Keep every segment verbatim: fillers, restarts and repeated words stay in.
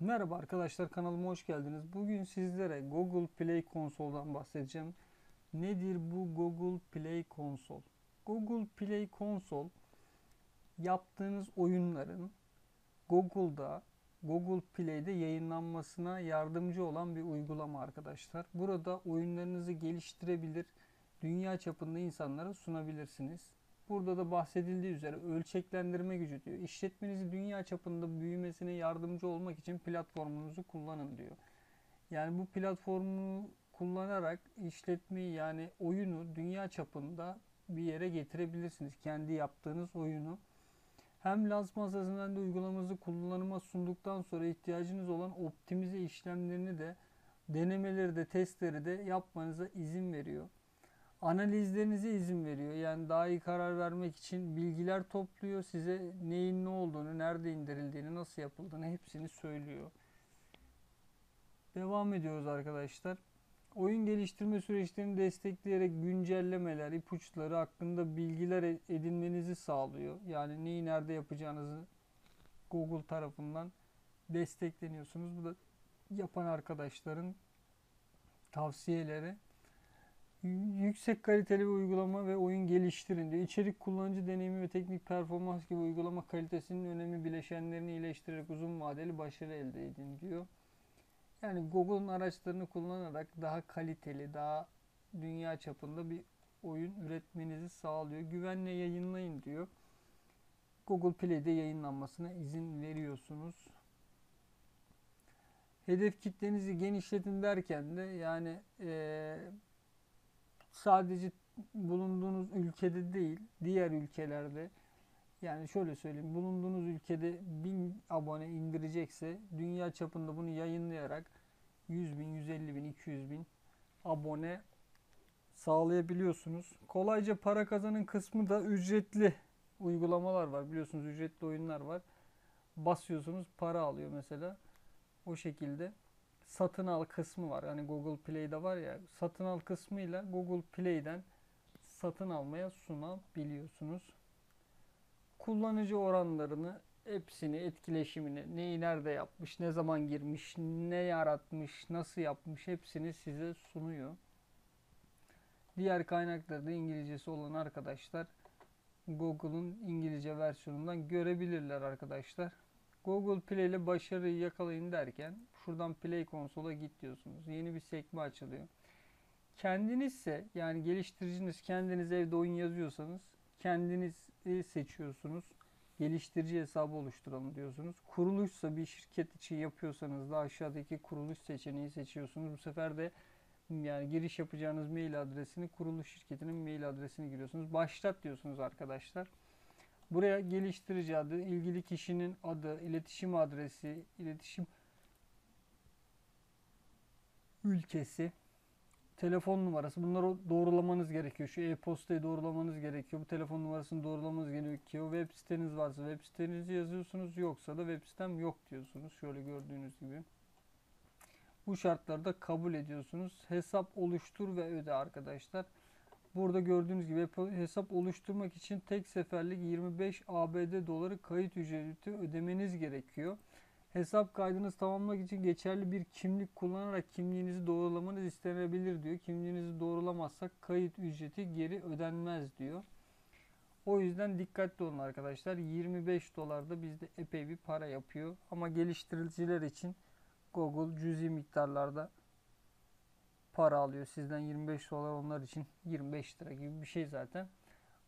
Merhaba arkadaşlar, kanalıma hoş geldiniz. Bugün sizlere Google Play Console'dan bahsedeceğim. Nedir bu Google Play Console? Google Play Console yaptığınız oyunların Google'da, Google Play'de yayınlanmasına yardımcı olan bir uygulama arkadaşlar. Burada oyunlarınızı geliştirebilir, dünya çapında insanlara sunabilirsiniz. Burada da bahsedildiği üzere ölçeklendirme gücü diyor. İşletmenizi dünya çapında büyümesine yardımcı olmak için platformunuzu kullanın diyor. Yani bu platformu kullanarak işletmeyi, yani oyunu dünya çapında bir yere getirebilirsiniz. Kendi yaptığınız oyunu. Hem lansman sırasından da uygulamanızı kullanıma sunduktan sonra ihtiyacınız olan optimize işlemlerini de, denemeleri de, testleri de yapmanıza izin veriyor. Analizlerinize izin veriyor. Yani daha iyi karar vermek için bilgiler topluyor. Size neyin ne olduğunu, nerede indirildiğini, nasıl yapıldığını hepsini söylüyor. Devam ediyoruz arkadaşlar. Oyun geliştirme süreçlerini destekleyerek güncellemeler, ipuçları hakkında bilgiler edinmenizi sağlıyor. Yani neyi nerede yapacağınızı Google tarafından destekleniyorsunuz. Bu da yapan arkadaşların tavsiyeleri. Yüksek kaliteli bir uygulama ve oyun geliştirin diyor. İçerik, kullanıcı deneyimi ve teknik performans gibi uygulama kalitesinin önemli bileşenlerini iyileştirerek uzun vadeli başarı elde edin diyor. Yani Google'un araçlarını kullanarak daha kaliteli, daha dünya çapında bir oyun üretmenizi sağlıyor. Güvenle yayınlayın diyor. Google Play'de yayınlanmasına izin veriyorsunuz. Hedef kitlenizi genişletin derken de yani ee, sadece bulunduğunuz ülkede değil, diğer ülkelerde, yani şöyle söyleyeyim, bulunduğunuz ülkede bin abone indirecekse dünya çapında bunu yayınlayarak yüz bin, yüz elli bin, iki yüz bin abone sağlayabiliyorsunuz. Kolayca para kazanın kısmı da ücretli uygulamalar var, biliyorsunuz, ücretli oyunlar var. Basıyorsunuz, para alıyor mesela, o şekilde. Satın al kısmı var. Hani Google Play'de var ya, satın al kısmıyla Google Play'den satın almaya sunabiliyorsunuz. Kullanıcı oranlarını, hepsini, etkileşimini, neyi nerede yapmış, ne zaman girmiş, ne yaratmış, nasıl yapmış hepsini size sunuyor. Diğer kaynaklarda İngilizcesi olan arkadaşlar Google'un İngilizce versiyonundan görebilirler arkadaşlar. Google Play ile başarıyı yakalayın derken şuradan Play Console'a git diyorsunuz. Yeni bir sekme açılıyor. Kendinizse, yani geliştiriciniz kendiniz evde oyun yazıyorsanız kendinizi seçiyorsunuz. Geliştirici hesabı oluşturalım diyorsunuz. Kuruluşsa, bir şirket için yapıyorsanız da aşağıdaki kuruluş seçeneği seçiyorsunuz. Bu sefer de yani giriş yapacağınız mail adresini, kuruluş şirketinin mail adresini giriyorsunuz. Başlat diyorsunuz arkadaşlar. Buraya geliştirici adı, ilgili kişinin adı, iletişim adresi, iletişim ülkesi, telefon numarası. Bunları doğrulamanız gerekiyor. Şu e-postayı doğrulamanız gerekiyor. Bu telefon numarasını doğrulamanız gerekiyor. Web siteniz varsa web sitenizi yazıyorsunuz. Yoksa da web sitem yok diyorsunuz. Şöyle gördüğünüz gibi. Bu şartlarda kabul ediyorsunuz. Hesap oluştur ve öde arkadaşlar. Burada gördüğünüz gibi hesap oluşturmak için tek seferlik yirmi beş A B D doları kayıt ücreti ödemeniz gerekiyor. Hesap kaydınızı tamamlamak için geçerli bir kimlik kullanarak kimliğinizi doğrulamanız istenebilir diyor. Kimliğinizi doğrulamazsak kayıt ücreti geri ödenmez diyor. O yüzden dikkatli olun arkadaşlar. yirmi beş dolar da bizde epey bir para yapıyor. Ama geliştiriciler için Google cüzi miktarlarda para alıyor. Sizden yirmi beş dolar, onlar için yirmi beş lira gibi bir şey zaten.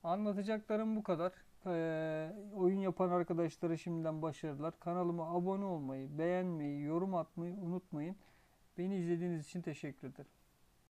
Anlatacaklarım bu kadar. Ee, oyun yapan arkadaşlara şimdiden başarılar. Kanalıma abone olmayı, beğenmeyi, yorum atmayı unutmayın. Beni izlediğiniz için teşekkür ederim.